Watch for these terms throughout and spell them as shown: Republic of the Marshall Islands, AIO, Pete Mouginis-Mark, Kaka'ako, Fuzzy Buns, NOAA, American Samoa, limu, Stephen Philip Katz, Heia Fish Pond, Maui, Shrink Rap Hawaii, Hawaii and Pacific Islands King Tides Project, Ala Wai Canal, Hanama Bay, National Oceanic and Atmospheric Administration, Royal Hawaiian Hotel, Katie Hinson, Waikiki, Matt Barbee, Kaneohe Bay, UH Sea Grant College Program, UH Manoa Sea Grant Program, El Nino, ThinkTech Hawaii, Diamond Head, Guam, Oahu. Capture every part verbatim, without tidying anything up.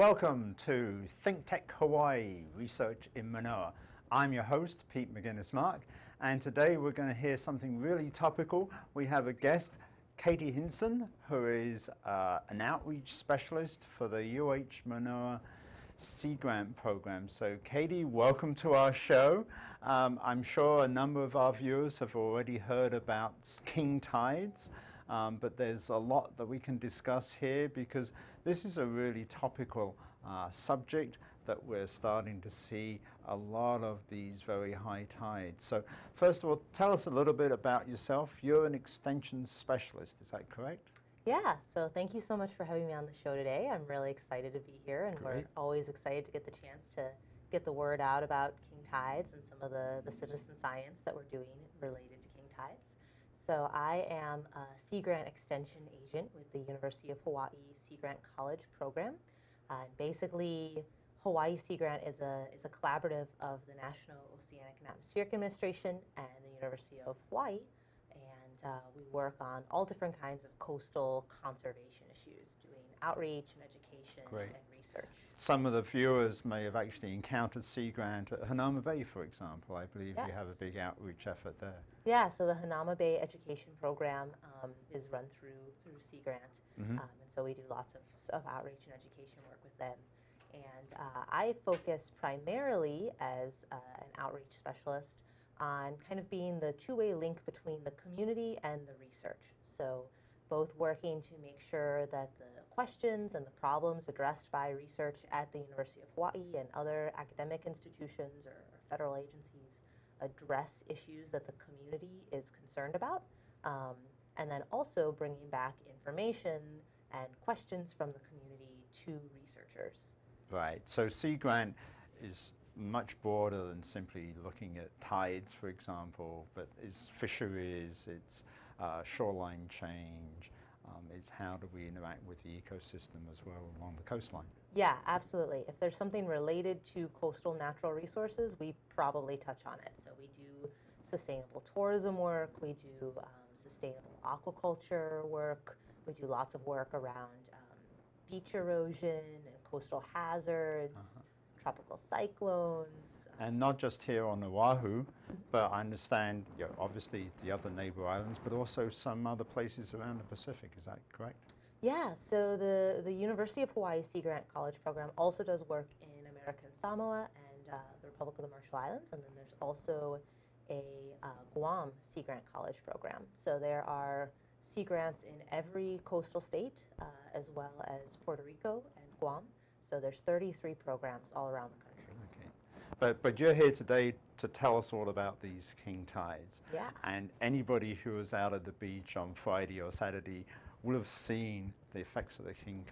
Welcome to ThinkTech Hawaii, Research in Manoa. I'm your host, Pete Mouginis-Mark, and today we're going to hear something really topical. We have a guest, Katie Hinson, who is uh, an outreach specialist for the U H Manoa Sea Grant Program. So Katie, welcome to our show. Um, I'm sure a number of our viewers have already heard about King Tides, um, but there's a lot that we can discuss here because this is a really topical uh, subject that we're starting to see a lot of these very high tides. So first of all, tell us a little bit about yourself. You're an extension specialist, is that correct? Yeah, so thank you so much for having me on the show today. I'm really excited to be here, and Great. We're always excited to get the chance to get the word out about King Tides and some of the, the citizen science that we're doing related to King Tides. So I am a Sea Grant Extension Agent with the University of Hawaii Sea Grant College Program. Uh, basically, Hawaii Sea Grant is a, is a collaborative of the National Oceanic and Atmospheric Administration and the University of Hawaii. And uh, we work on all different kinds of coastal conservation issues, doing outreach and education Great. And research. Some of the viewers may have actually encountered sea grant at Hanama Bay, for example. I believe yes. you have a big outreach effort there. Yeah, so the Hanama Bay education program um, is run through through sea grant, mm-hmm. um, and so we do lots of, of outreach and education work with them. And uh, I focus primarily as uh, an outreach specialist on kind of being the two-way link between the community and the research. So both working to make sure that the questions and the problems addressed by research at the University of Hawaii and other academic institutions or federal agencies address issues that the community is concerned about, um, and then also bringing back information and questions from the community to researchers. Right, so Sea Grant is much broader than simply looking at tides, for example, but it's fisheries, it's uh, shoreline change, um, it's how do we interact with the ecosystem as well along the coastline. Yeah, absolutely. If there's something related to coastal natural resources, we probably touch on it. So we do sustainable tourism work, we do um, sustainable aquaculture work, we do lots of work around um, beach erosion and coastal hazards. Uh-huh. Tropical cyclones. And not just here on Oahu, but I understand, you know, obviously the other neighbor islands, but also some other places around the Pacific, is that correct? Yeah, so the, the University of Hawaii Sea Grant College Program also does work in American Samoa and uh, the Republic of the Marshall Islands, and then there's also a uh, Guam Sea Grant College Program. So there are sea grants in every coastal state, uh, as well as Puerto Rico and Guam. So there's thirty-three programs all around the country. Okay, but but you're here today to tell us all about these king tides. Yeah. And anybody who was out at the beach on Friday or Saturday will have seen the effects of the king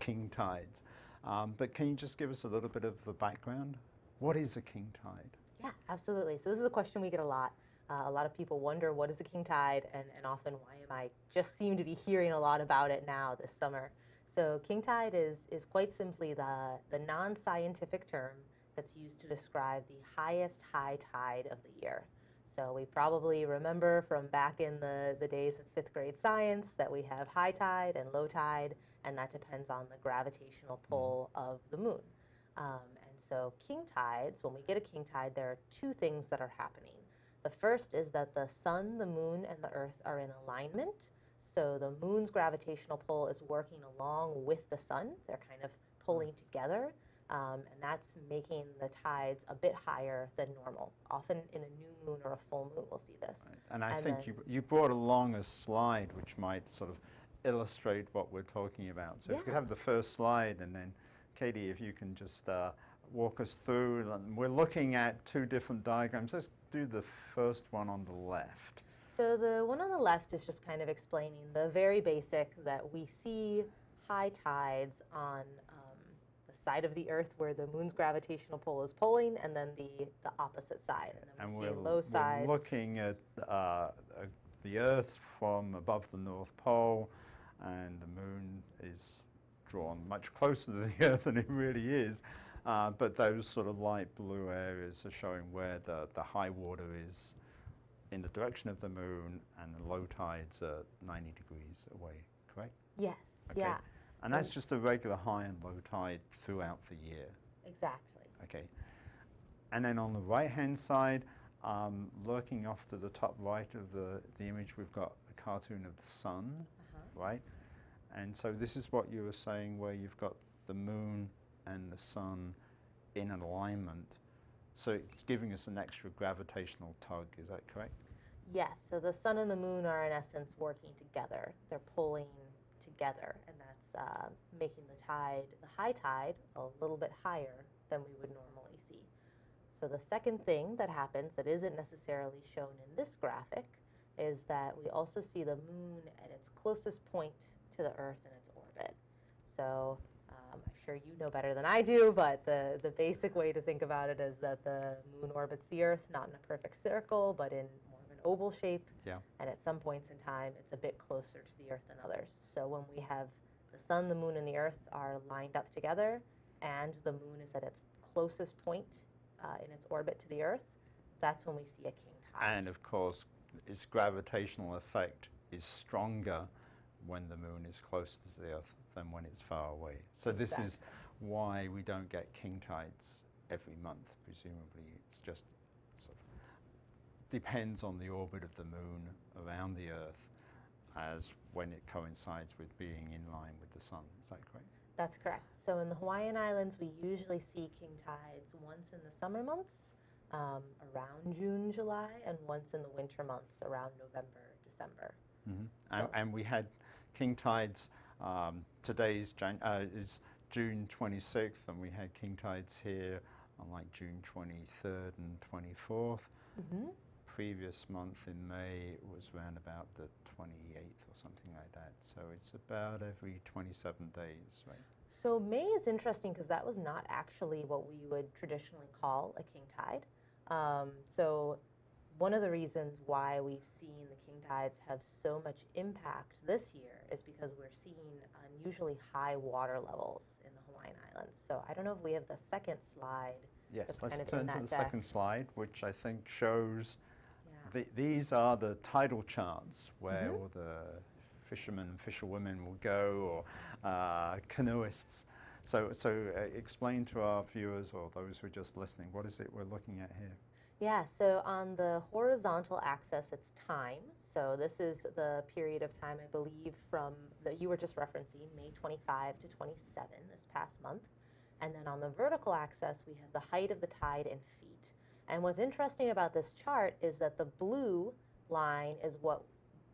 king tides. Um, but can you just give us a little bit of the background? What is a king tide? Yeah, absolutely. So this is a question we get a lot. Uh, a lot of people wonder, what is a king tide, and and often why am I just seem to be hearing a lot about it now this summer. So king tide is, is quite simply the, the non-scientific term that's used to describe the highest high tide of the year. So we probably remember from back in the, the days of fifth grade science that we have high tide and low tide, and that depends on the gravitational pull of the moon. Um, and so king tides, when we get a king tide, there are two things that are happening. The first is that the sun, the moon, and the earth are in alignment. So the moon's gravitational pull is working along with the sun. They're kind of pulling together, um, and that's making the tides a bit higher than normal. Often in a new moon or a full moon, we'll see this. Right. And I and think then, you, you brought along a slide which might sort of illustrate what we're talking about. So yeah. if you have the first slide, and then Katie, if you can just uh, walk us through. And we're looking at two different diagrams. Let's do the first one on the left. So the one on the left is just kind of explaining the very basic that we see high tides on um, the side of the earth where the moon's gravitational pull is pulling, and then the, the opposite side. And then we and see we're, low sides. We're looking at uh, the earth from above the North Pole, and the moon is drawn much closer to the earth than it really is. Uh, but those sort of light blue areas are showing where the, the high water is in the direction of the moon, and the low tides are ninety degrees away, correct? Yes, okay. yeah. And that's just a regular high and low tide throughout the year. Exactly. Okay. And then on the right-hand side, um, lurking off to the top right of the, the image, we've got a cartoon of the sun, uh-huh. right? And so this is what you were saying, where you've got the moon and the sun in alignment. So it's giving us an extra gravitational tug, is that correct? Yes, so the sun and the moon are in essence working together. They're pulling together, and that's uh, making the tide, the high tide, a little bit higher than we would normally see. So the second thing that happens that isn't necessarily shown in this graphic is that we also see the moon at its closest point to the Earth in its orbit. So um, I'm sure you know better than I do, but the, the basic way to think about it is that the moon orbits the Earth, not in a perfect circle, but in more of an oval shape. Yeah. And at some points in time, it's a bit closer to the Earth than others. So when we have the sun, the moon, and the Earth are lined up together, and the moon is at its closest point uh, in its orbit to the Earth, that's when we see a king tide. And of course, its gravitational effect is stronger when the moon is close to the Earth than when it's far away. So this exactly. is why we don't get king tides every month, presumably. It's just sort of depends on the orbit of the moon around the Earth as when it coincides with being in line with the sun. Is that correct? That's correct. So in the Hawaiian Islands, we usually see king tides once in the summer months, um, around June, July, and once in the winter months, around November, December. Mm-hmm. and, and we had king tides, um, today's Jan uh, is June twenty-sixth, and we had king tides here on like June twenty-third and twenty-fourth. Mm-hmm. Previous month in May was around about the twenty-eighth or something like that. So it's about every twenty-seven days, right? So May is interesting because that was not actually what we would traditionally call a king tide. Um, so one of the reasons why we've seen the king tides have so much impact this year is because we're seeing unusually high water levels in the Hawaiian Islands. So I don't know if we have the second slide. Yes, let's turn to the second slide, which I think shows yeah. the, these are the tidal charts where mm-hmm. all the fishermen and fisherwomen will go, or uh, canoeists. So, so uh, explain to our viewers or those who are just listening, what is it we're looking at here? Yeah, so on the horizontal axis, it's time. So this is the period of time, I believe, from that you were just referencing, May twenty-fifth to twenty-seven, this past month. And then on the vertical axis, we have the height of the tide in feet. And what's interesting about this chart is that the blue line is what,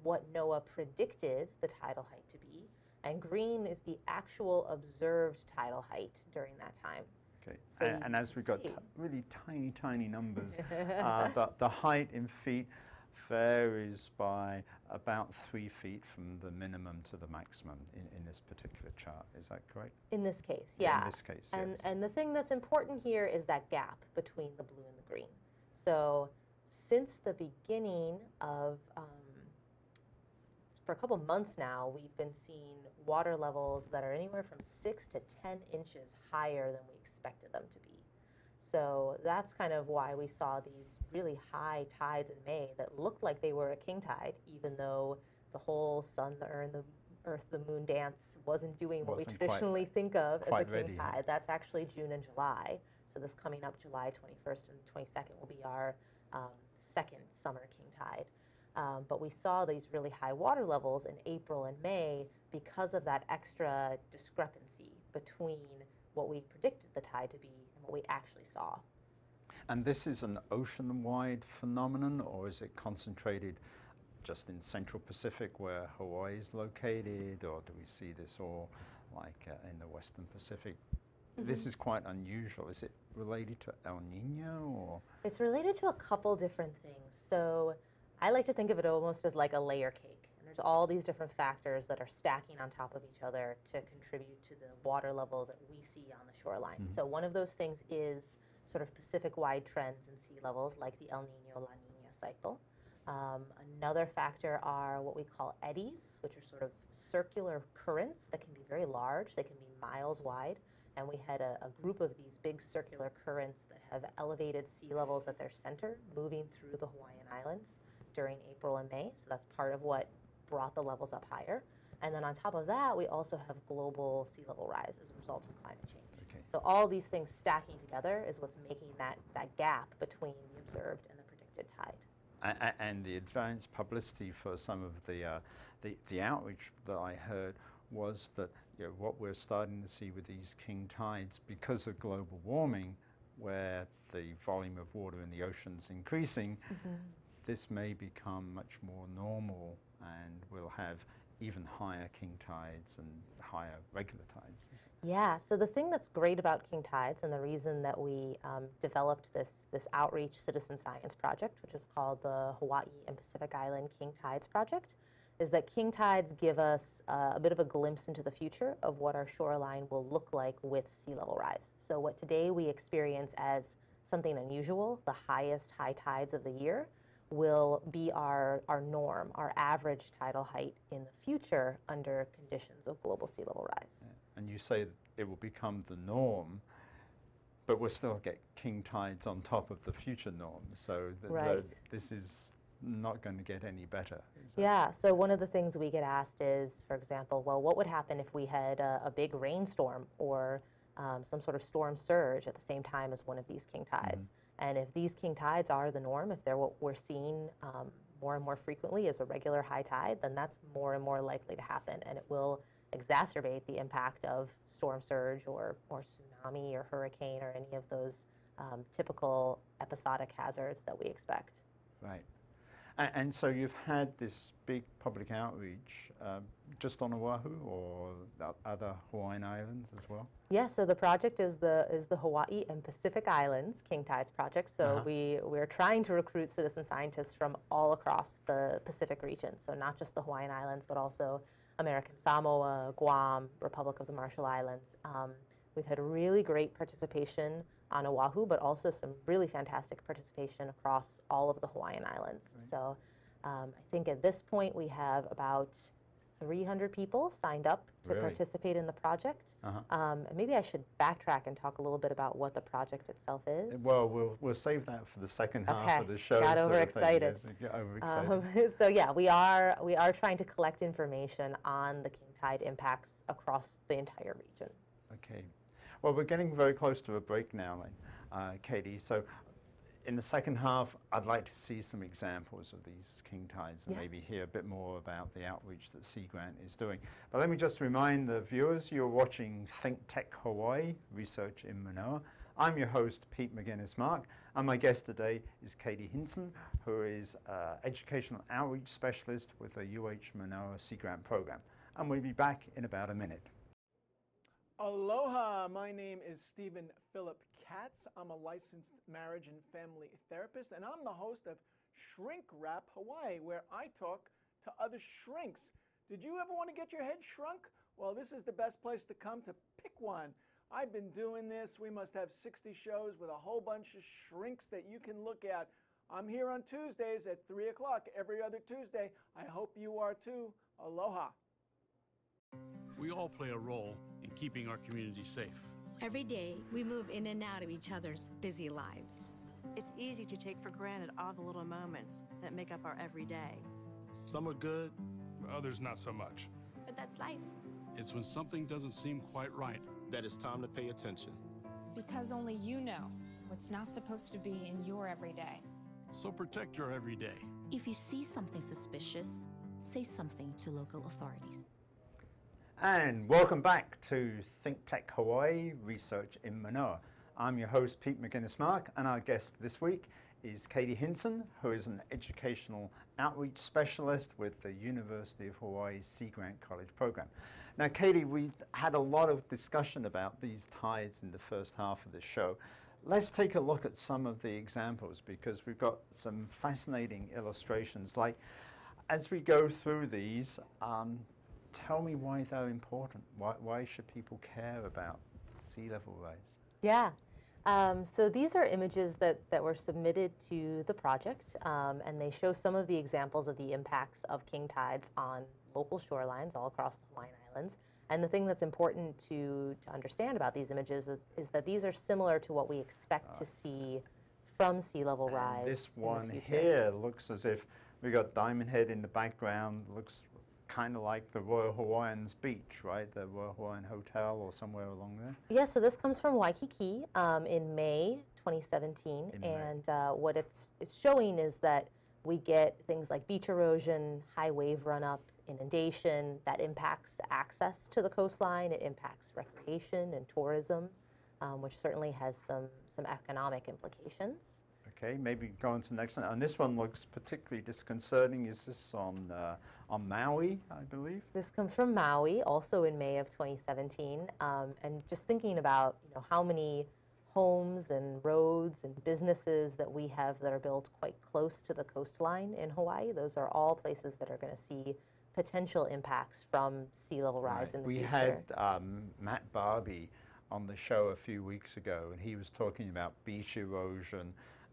what NOAA predicted the tidal height to be, and green is the actual observed tidal height during that time. Okay. So and, and as we've got t really tiny, tiny numbers, uh, the, the height in feet varies by about three feet from the minimum to the maximum in, in this particular chart. Is that correct? In this case, yeah. In this case, and, yes. And the thing that's important here is that gap between the blue and the green. So since the beginning of, um, for a couple months now, we've been seeing water levels that are anywhere from six to ten inches higher than we expected them to be. So that's kind of why we saw these really high tides in May that looked like they were a king tide, even though the whole sun, the earth, the, earth, the moon dance wasn't doing what wasn't we traditionally quite, think of as a king ready. tide. That's actually June and July. So this coming up July twenty-first and twenty-second will be our um, second summer king tide. Um, but we saw these really high water levels in April and May because of that extra discrepancy between what we predicted the tide to be and what we actually saw. And this is an ocean-wide phenomenon, or is it concentrated just in Central Pacific where Hawaii is located, or do we see this all like uh, in the Western Pacific? Mm-hmm. This is quite unusual. Is it related to El Nino? Or? It's related to a couple different things. So I like to think of it almost as like a layer cake. There's all these different factors that are stacking on top of each other to contribute to the water level that we see on the shoreline. Mm-hmm. So one of those things is sort of Pacific-wide trends in sea levels, like the El Nino-La Nina cycle. Um, another factor are what we call eddies, which are sort of circular currents that can be very large. They can be miles wide. And we had a, a group of these big circular currents that have elevated sea levels at their center, moving through the Hawaiian Islands during April and May. So that's part of what brought the levels up higher. And then on top of that, we also have global sea level rise as a result of climate change. Okay. So all these things stacking together is what's making that, that gap between the observed and the predicted tide. And the advanced publicity for some of the, uh, the, the outreach that I heard was that, you know, what we're starting to see with these king tides, because of global warming, where the volume of water in the ocean's increasing, mm-hmm. this may become much more normal, and we'll have even higher king tides and higher regular tides. Yeah, so the thing that's great about king tides, and the reason that we um, developed this, this outreach citizen science project, which is called the Hawaii and Pacific Island King Tides Project, is that king tides give us uh, a bit of a glimpse into the future of what our shoreline will look like with sea level rise. So what today we experience as something unusual, the highest high tides of the year, will be our, our norm, our average tidal height in the future under conditions of global sea level rise. Yeah. And you say it will become the norm, but we'll still get king tides on top of the future norm. So, th right. so this is not going to get any better. So. Yeah, so one of the things we get asked is, for example, well, what would happen if we had a, a big rainstorm or um, some sort of storm surge at the same time as one of these king tides? Mm-hmm. And if these king tides are the norm, if they're what we're seeing um, more and more frequently as a regular high tide, then that's more and more likely to happen, and it will exacerbate the impact of storm surge or, or tsunami or hurricane or any of those um, typical episodic hazards that we expect. Right. And, and so you've had this big public outreach uh, just on Oahu or other Hawaiian islands as well? Yeah, so the project is the is the Hawaii and Pacific Islands King Tides Project. So uh-huh. we, we're trying to recruit citizen scientists from all across the Pacific region. So not just the Hawaiian Islands, but also American Samoa, Guam, Republic of the Marshall Islands. Um, we've had really great participation on Oahu, but also some really fantastic participation across all of the Hawaiian Islands. Right. So um, I think at this point we have about three hundred people signed up to really? participate in the project. Uh-huh. um, maybe I should backtrack and talk a little bit about what the project itself is. Well, we'll, we'll save that for the second half okay. of the show. Got overexcited. So, yes, overexcited. Um, so yeah, we are, we are trying to collect information on the king tide impacts across the entire region. Okay. Well, we're getting very close to a break now, uh, Katie. So in the second half, I'd like to see some examples of these king tides and yeah. maybe hear a bit more about the outreach that Sea Grant is doing. But let me just remind the viewers, you're watching ThinkTech Hawaii, Research in Manoa. I'm your host, Pete Mouginis-Mark, and my guest today is Katie Hinson, who is an Educational Outreach Specialist with the U H Manoa Sea Grant Program. And we'll be back in about a minute. Aloha, my name is Stephen Philip Katz. I'm a licensed marriage and family therapist, and I'm the host of Shrink Rap Hawaii, where I talk to other shrinks. Did you ever want to get your head shrunk? Well, this is the best place to come to pick one. I've been doing this. We must have sixty shows with a whole bunch of shrinks that you can look at. I'm here on Tuesdays at three o'clock every other Tuesday. I hope you are too. Aloha. We all play a role in keeping our community safe. Every day, we move in and out of each other's busy lives. It's easy to take for granted all the little moments that make up our everyday. Some are good, others not so much. But that's life. It's when something doesn't seem quite right that it's time to pay attention. Because only you know what's not supposed to be in your everyday. So protect your everyday. If you see something suspicious, say something to local authorities. And welcome back to ThinkTech Hawaii, Research in Manoa. I'm your host, Pete Mouginis-Mark, and our guest this week is Katie Hinson, who is an Educational Outreach Specialist with the University of Hawaii Sea Grant College Program. Now, Katie, we had a lot of discussion about these tides in the first half of the show. Let's take a look at some of the examples, because we've got some fascinating illustrations. Like, as we go through these, um, tell me why they're important. Why, why should people care about sea level rise? Yeah, um, so these are images that, that were submitted to the project, um, and they show some of the examples of the impacts of king tides on local shorelines all across the Hawaiian Islands. And the thing that's important to, to understand about these images is, is that these are similar to what we expect right. to see from sea level and rise. This one here looks as if we got Diamond Head in the background, looks kind of like the Royal Hawaiian's beach, right? The Royal Hawaiian Hotel or somewhere along there? Yeah, so this comes from Waikiki um, in May twenty seventeen. In and May. Uh, what it's, it's showing is that we get things like beach erosion, high wave run-up, inundation, that impacts access to the coastline. It impacts recreation and tourism, um, which certainly has some, some economic implications. Okay, maybe go on to the next one. And this one looks particularly disconcerting. Is this on, uh, on Maui, I believe? This comes from Maui, also in May of twenty seventeen. Um, and just thinking about, you know, how many homes and roads and businesses that we have that are built quite close to the coastline in Hawaii. Those are all places that are going to see potential impacts from sea level rise right. in the we future. We had um, Matt Barbee on the show a few weeks ago, and he was talking about beach erosion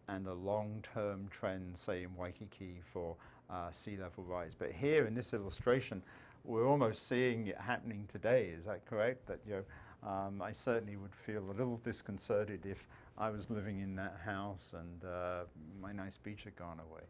and a long-term trend, say, in Waikiki for uh, sea level rise. But here in this illustration, we're almost seeing it happening today. Is that correct? That, you know, um, I certainly would feel a little disconcerted if I was living in that house and uh, my nice beach had gone away.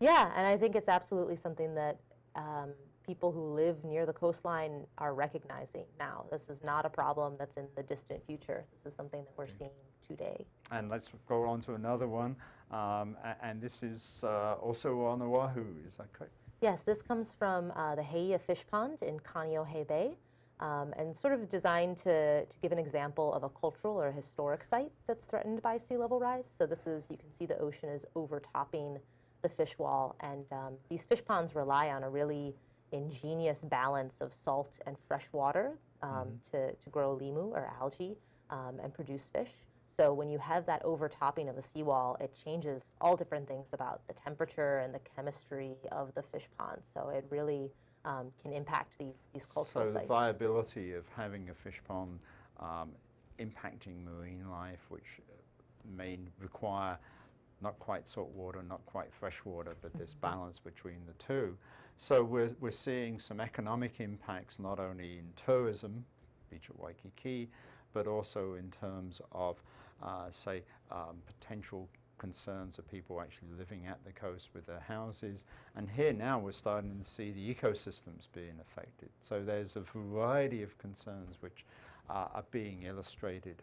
Yeah, and I think it's absolutely something that um, people who live near the coastline are recognizing now. This is not a problem that's in the distant future. This is something that we're seeing today. And let's go on to another one. Um, and this is uh, also on Oahu, is that correct? Yes, this comes from uh, the Heia Fish Pond in Kaneohe Bay, um, and sort of designed to, to give an example of a cultural or historic site that's threatened by sea level rise. So this is, you can see the ocean is overtopping the fish wall, and um, these fish ponds rely on a really ingenious balance of salt and fresh water um, mm-hmm. to, to grow limu or algae um, and produce fish. So when you have that overtopping of the seawall, it changes all different things about the temperature and the chemistry of the fish ponds. So it really um, can impact these, these cultural so sites. So the viability of having a fish pond um, impacting marine life, which may require not quite salt water, not quite fresh water, but this balance between the two. So we're, we're seeing some economic impacts, not only in tourism, beach at Waikiki, but also in terms of, uh, say, um, potential concerns of people actually living at the coast with their houses. And here now we're starting to see the ecosystems being affected. So there's a variety of concerns which uh, are being illustrated.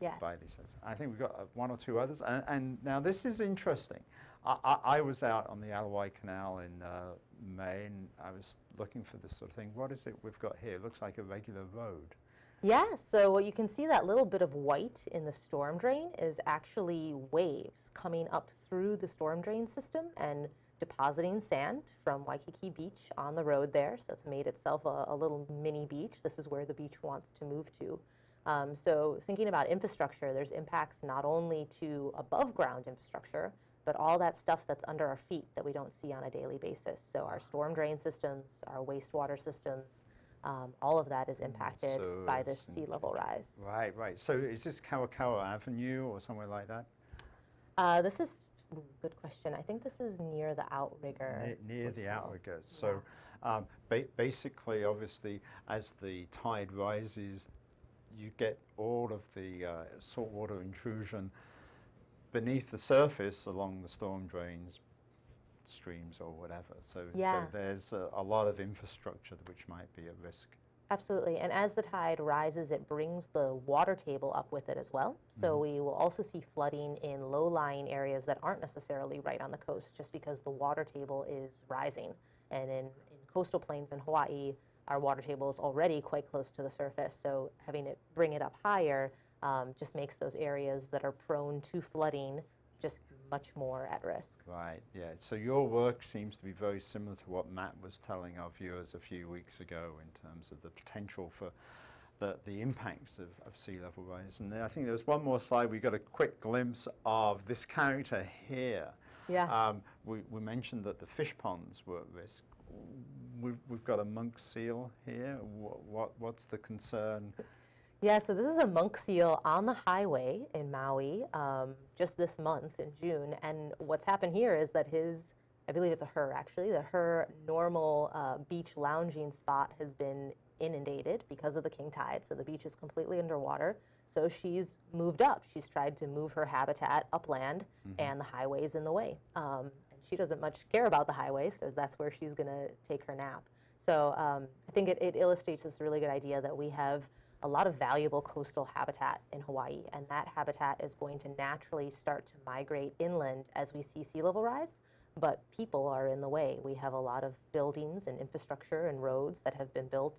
Yes. By this. I think we've got one or two others. And, and now this is interesting. I, I, I was out on the Ala Wai Canal in uh, May, and I was looking for this sort of thing. What is it we've got here? It looks like a regular road. Yeah, so what you can see, that little bit of white in the storm drain is actually waves coming up through the storm drain system and depositing sand from Waikiki Beach on the road there. So it's made itself a, a little mini beach. This is where the beach wants to move to. Um, so thinking about infrastructure, there's impacts not only to above ground infrastructure, but all that stuff that's under our feet that we don't see on a daily basis. So our storm drain systems, our wastewater systems, um, all of that is impacted so by this sea level rise. Right, right. So is this Kaka'ako Avenue or somewhere like that? Uh, this is good question. I think this is near the outrigger. Near, near the outrigger. So yeah. um, ba basically, obviously, as the tide rises, you get all of the uh, saltwater intrusion beneath the surface along the storm drains, streams, or whatever. So, yeah. so there's a, a lot of infrastructure which might be at risk. Absolutely. And as the tide rises, it brings the water table up with it as well. So mm-hmm. we will also see flooding in low-lying areas that aren't necessarily right on the coast, just because the water table is rising. And in, in coastal plains in Hawaii, our water table is already quite close to the surface, so having it bring it up higher um, just makes those areas that are prone to flooding just much more at risk. Right, yeah. So your work seems to be very similar to what Matt was telling our viewers a few weeks ago in terms of the potential for the, the impacts of, of sea level rise. And then I think there's one more slide. We got a quick glimpse of this character here. Yeah. Um, we, we mentioned that the fish ponds were at risk. We've, we've got a monk seal here. What, what, what's the concern? Yeah, so this is a monk seal on the highway in Maui um, just this month in June. And what's happened here is that his, I believe it's a her actually, that her normal uh, beach lounging spot has been inundated because of the king tide. So the beach is completely underwater. So she's moved up. She's tried to move her habitat upland, mm-hmm. and the highway's in the way. Um, She doesn't much care about the highway, so that's where she's going to take her nap. So um, I think it, it illustrates this really good idea that we have a lot of valuable coastal habitat in Hawaii, and that habitat is going to naturally start to migrate inland as we see sea level rise, but people are in the way. We have a lot of buildings and infrastructure and roads that have been built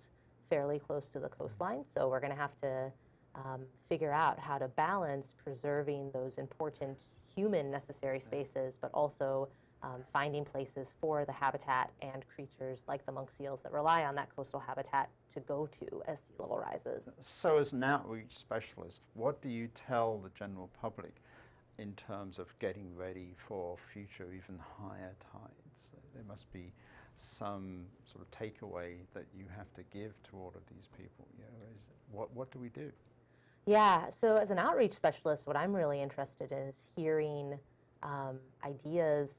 fairly close to the coastline, so we're going to have to um, figure out how to balance preserving those important human necessary spaces, but also um, finding places for the habitat and creatures like the monk seals that rely on that coastal habitat to go to as sea level rises. So as an outreach specialist, what do you tell the general public in terms of getting ready for future, even higher tides? There must be some sort of takeaway that you have to give to all of these people. You know, is, what, what do we do? Yeah, so as an outreach specialist, what I'm really interested in is hearing um, ideas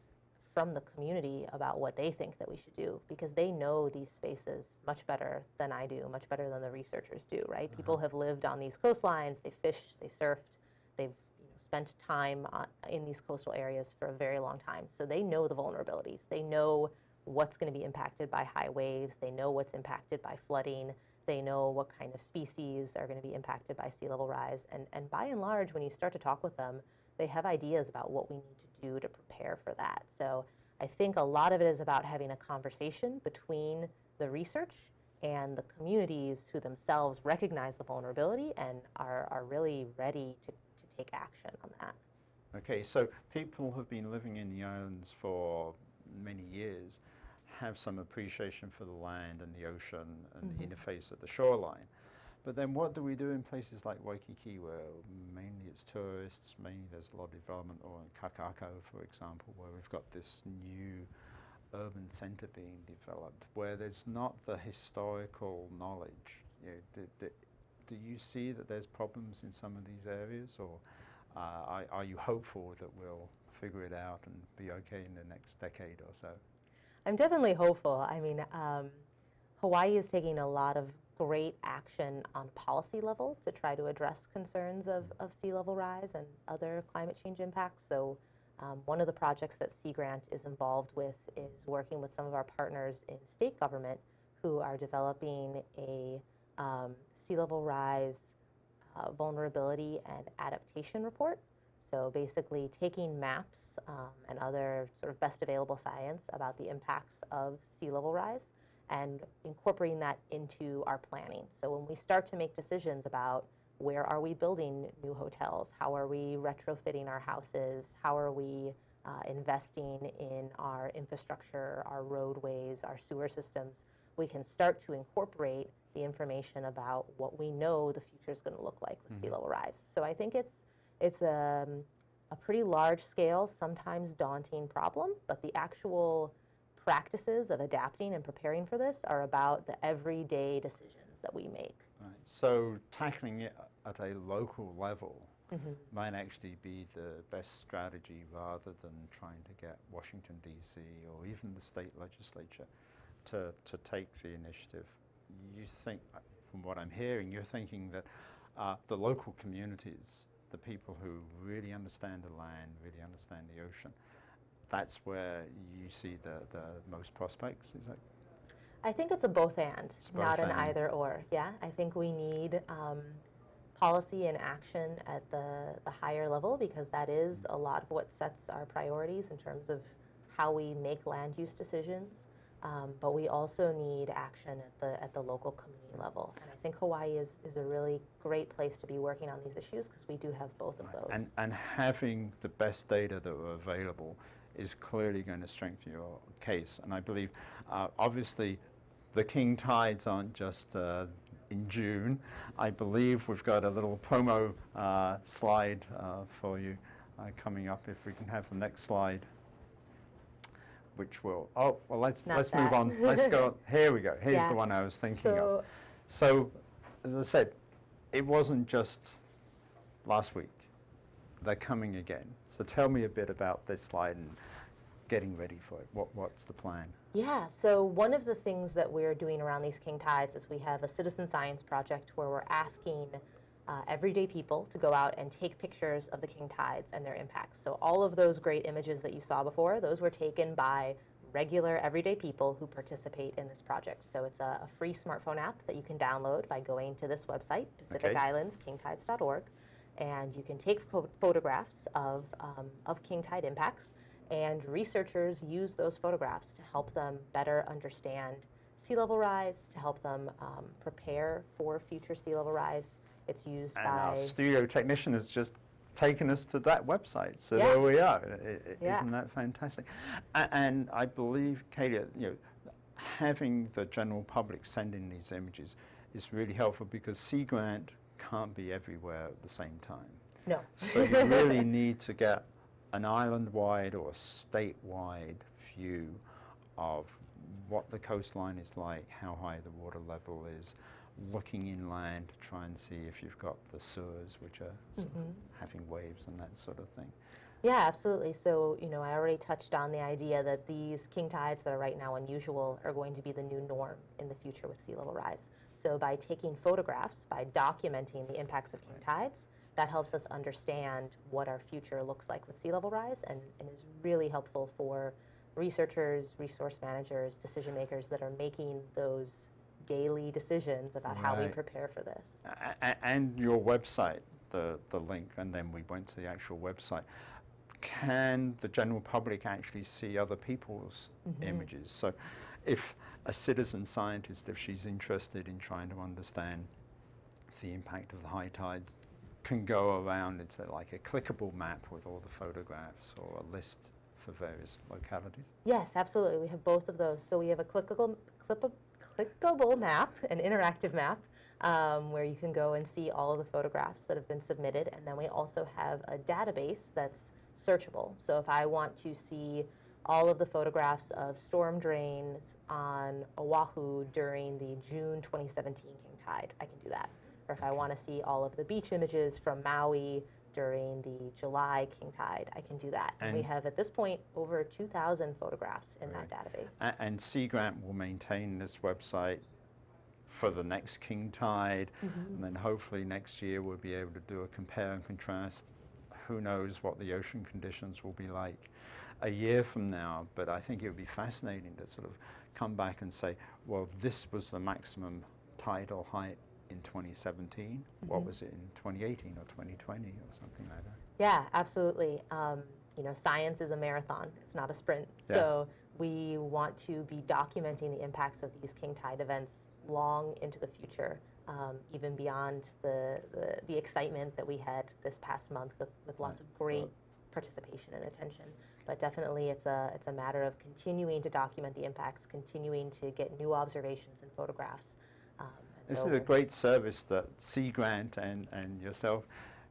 from the community about what they think that we should do, because they know these spaces much better than I do, much better than the researchers do, right? Uh-huh. People have lived on these coastlines, they fished, they surfed, they've you know, spent time on, in these coastal areas for a very long time. So they know the vulnerabilities. They know what's going to be impacted by high waves. They know what's impacted by flooding. They know what kind of species are going to be impacted by sea level rise. And, and by and large, when you start to talk with them, they have ideas about what we need to do to prepare for that. So I think a lot of it is about having a conversation between the research and the communities who themselves recognize the vulnerability and are, are really ready to, to take action on that. Okay, so people who have been living in the islands for many years have some appreciation for the land and the ocean and mm-hmm. the interface at the shoreline. But then what do we do in places like Waikiki, where mainly it's tourists, mainly there's a lot of development, or in Kaka'ako, for example, where we've got this new urban center being developed, where there's not the historical knowledge. You know, do, do, do you see that there's problems in some of these areas, or uh, are, are you hopeful that we'll figure it out and be okay in the next decade or so? I'm definitely hopeful. I mean, um, Hawaii is taking a lot of great action on policy level to try to address concerns of, of sea level rise and other climate change impacts. So um, one of the projects that Sea Grant is involved with is working with some of our partners in state government who are developing a um, sea level rise uh, vulnerability and adaptation report. So basically taking maps um, and other sort of best available science about the impacts of sea level rise and incorporating that into our planning. So when we start to make decisions about where are we building new hotels, how are we retrofitting our houses, how are we uh, investing in our infrastructure, our roadways, our sewer systems, we can start to incorporate the information about what we know the future is going to look like with mm-hmm. sea level rise. So I think it's It's a, a pretty large-scale, sometimes daunting problem, but the actual practices of adapting and preparing for this are about the everyday decisions that we make. Right. So tackling it at a local level mm-hmm. might actually be the best strategy, rather than trying to get Washington, D C or even the state legislature to, to take the initiative. You think, from what I'm hearing, you're thinking that uh, the local communities, the people who really understand the land, really understand the ocean, that's where you see the, the most prospects, is that? I think it's a both and, it's both not and. an either or, yeah. I think we need um, policy and action at the, the higher level, because that is a lot of what sets our priorities in terms of how we make land use decisions. Um, but we also need action at the at the local community level, and I think Hawaii is, is a really great place to be working on these issues, because we do have both of those. And, and having the best data that are available is clearly going to strengthen your case. And I believe, uh, obviously, the king tides aren't just uh, in June. I believe we've got a little promo uh, slide uh, for you uh, coming up, if we can have the next slide. Which will, oh, well, let's, let's move on. Let's go, here we go. Here's yeah. the one I was thinking so, of. So, as I said, it wasn't just last week. They're coming again. So tell me a bit about this slide and getting ready for it. What, what's the plan? Yeah, so one of the things that we're doing around these king tides is we have a citizen science project where we're asking Uh, everyday people to go out and take pictures of the king tides and their impacts. So all of those great images that you saw before, those were taken by regular, everyday people who participate in this project. So it's a, a free smartphone app that you can download by going to this website, Pacific Islands King Tides dot org, and you can take photographs of, um, of king tide impacts, and researchers use those photographs to help them better understand sea level rise, to help them um, prepare for future sea level rise. It's used and by... our studio technician has just taken us to that website, so yeah. there we are. It, it, yeah. Isn't that fantastic? And, and I believe, Katie, you know, having the general public send in these images is really helpful, because Sea Grant can't be everywhere at the same time. No. So you really need to get an island-wide or a state-wide view of what the coastline is like, how high the water level is, looking inland to try and see if you've got the sewers, which are sort mm-hmm. of having waves and that sort of thing. Yeah, absolutely. So, you know, I already touched on the idea that these king tides that are right now unusual are going to be the new norm in the future with sea level rise. So by taking photographs, by documenting the impacts of king right. tides, that helps us understand what our future looks like with sea level rise, and, and is really helpful for researchers, resource managers, decision makers that are making those daily decisions about right. how we prepare for this. A and your website, the, the link, and then we went to the actual website. Can the general public actually see other people's mm-hmm. images? So if a citizen scientist, if she's interested in trying to understand the impact of the high tides, can go around, it's like a clickable map with all the photographs or a list for various localities? Yes, absolutely. We have both of those. So we have a clickable, clickable clickable map, an interactive map, um, where you can go and see all of the photographs that have been submitted. And then we also have a database that's searchable. So if I want to see all of the photographs of storm drains on Oahu during the June twenty seventeen king tide, I can do that. Or if I want to see all of the beach images from Maui during the July king tide, I can do that. And we have at this point over two thousand photographs in right. that database. And, and Sea Grant will maintain this website for the next king tide, mm-hmm. and then hopefully next year we'll be able to do a compare and contrast. Who knows what the ocean conditions will be like a year from now, but I think it would be fascinating to sort of come back and say, well, this was the maximum tidal height in twenty seventeen, mm-hmm. what was it in twenty eighteen or twenty twenty or something like that? Yeah, absolutely. Um, you know, science is a marathon, it's not a sprint. Yeah. So we want to be documenting the impacts of these king tide events long into the future, um, even beyond the, the, the excitement that we had this past month with, with lots right. of great well, participation and attention. But definitely it's a, it's a matter of continuing to document the impacts, continuing to get new observations and photographs. Um, This is a great service that Sea Grant and, and yourself,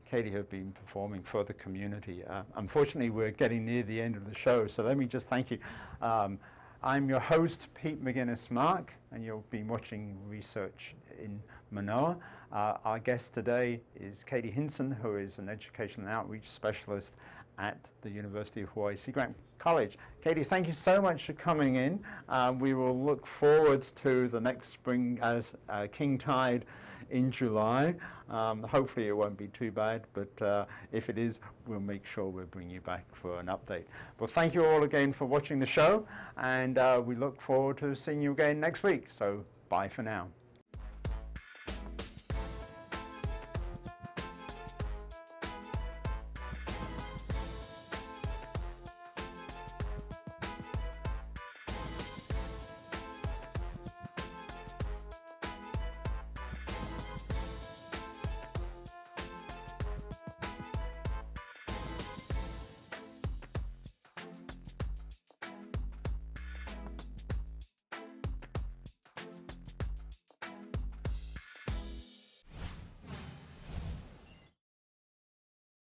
Katie, have been performing for the community. Uh, unfortunately, we're getting near the end of the show, so let me just thank you. Um, I'm your host, Pete Mouginis-Mark, and you've been watching Research in Manoa. Uh, our guest today is Katie Hinson, who is an education and outreach specialist at the University of Hawaii Sea Grant College. Katie, thank you so much for coming in. Uh, we will look forward to the next spring as uh, king tide in July. Um, hopefully it won't be too bad, but uh, if it is, we'll make sure we'll bring you back for an update. Well, thank you all again for watching the show, and uh, we look forward to seeing you again next week. So bye for now.